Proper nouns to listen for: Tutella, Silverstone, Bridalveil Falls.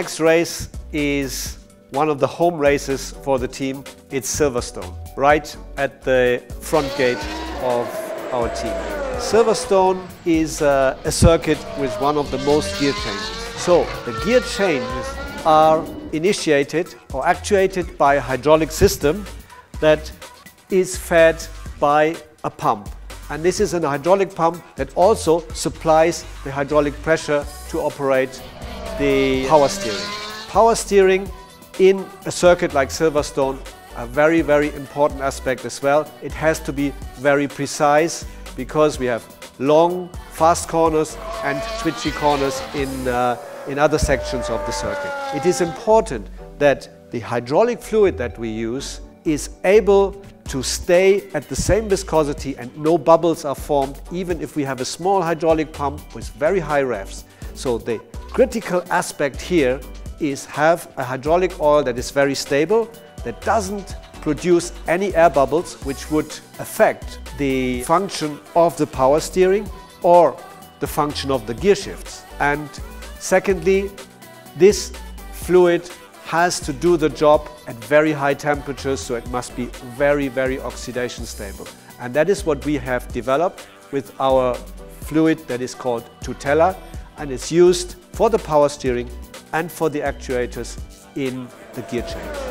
next race is one of the home races for the team. It's Silverstone, right at the front gate of our team. Silverstone is a circuit with one of the most gear changes. So the gear changes are initiated or actuated by a hydraulic system that is fed by a pump. And this is a hydraulic pump that also supplies the hydraulic pressure to operate the power steering. Power steering in a circuit like Silverstone, a very, very important aspect as well. It has to be very precise because we have long, fast corners and twitchy corners in other sections of the circuit. It is important that the hydraulic fluid that we use is able to stay at the same viscosity and no bubbles are formed, even if we have a small hydraulic pump with very high revs. So the critical aspect here is have a hydraulic oil that is very stable, that doesn't produce any air bubbles, which would affect the function of the power steering or the function of the gear shifts. And secondly, this fluid has to do the job at very high temperatures, so it must be very, very oxidation stable. And that is what we have developed with our fluid that is called Tutella, and it's used for the power steering and for the actuators in the gear change.